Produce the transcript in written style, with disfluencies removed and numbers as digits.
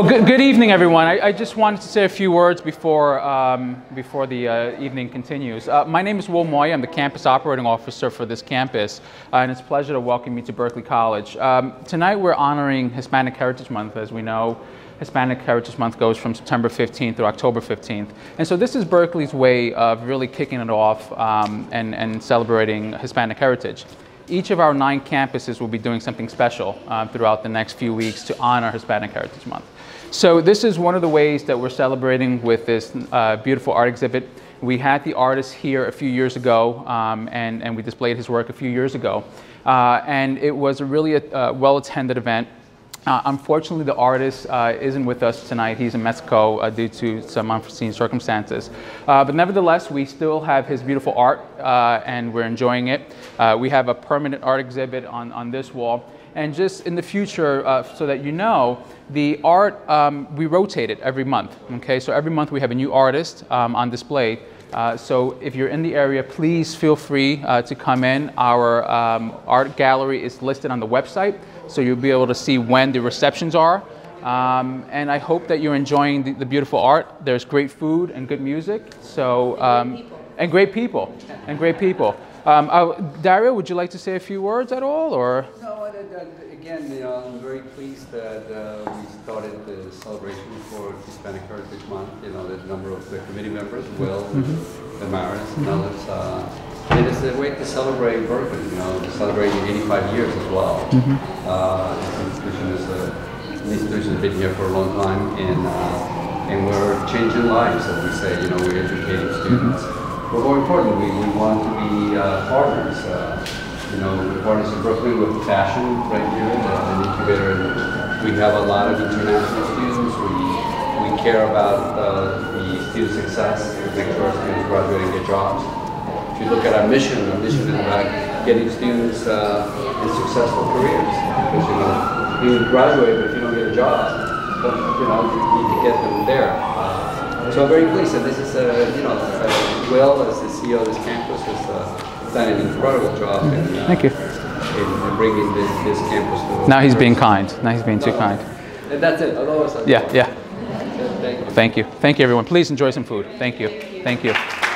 Well, good evening, everyone. I just wanted to say a few words before the evening continues. My name is Will Moy. I'm the campus operating officer for this campus, and it's a pleasure to welcome you to Berkeley College. Tonight, we're honoring Hispanic Heritage Month. As we know, Hispanic Heritage Month goes from September 15th through October 15th. And so this is Berkeley's way of really kicking it off and celebrating Hispanic heritage. Each of our 9 campuses will be doing something special throughout the next few weeks to honor Hispanic Heritage Month. So this is one of the ways that we're celebrating with this beautiful art exhibit. We had the artist here a few years ago, and we displayed his work a few years ago. And it was really a well-attended event. Unfortunately, the artist isn't with us tonight. He's in Mexico due to some unforeseen circumstances. But nevertheless, we still have his beautiful art and we're enjoying it. We have a permanent art exhibit on this wall. And just in the future, so that you know, the art, we rotate it every month. Okay, so every month we have a new artist on display. So if you're in the area, please feel free to come in. Our art gallery is listed on the website, so you'll be able to see when the receptions are. And I hope that you're enjoying the beautiful art. There's great food and good music. So, and great people. And great people. Dario, would you like to say a few words at all? Or? No, again, you know, I'm very pleased that we started the celebration for Hispanic Heritage Month. You know, there's a number of the committee members, Will, Damaris, and others. And it's a way to celebrate Berkeley, you know, to celebrate 85 years as well. The institution has been here for a long time, and we're changing lives, as we say. You know, we're educating students. But more importantly, we want to be partners. You know, we're partners in Berkeley with Fashion right here, an incubator. And we have a lot of international students. We care about the student success, make sure our students graduate and get jobs. If you look at our mission is about getting students in successful careers. Because, you know, you graduate, but if you don't get a job, but, you know, you need to get them there. So I'm very pleased that this is you know, Will as the CEO of this campus has done an incredible job in bringing this campus to. Now he's being kind. Now he's being too kind. And that's it. I'll always. Yeah, yeah. Thank you. Thank you, everyone. Please enjoy some food. Thank you. Thank you.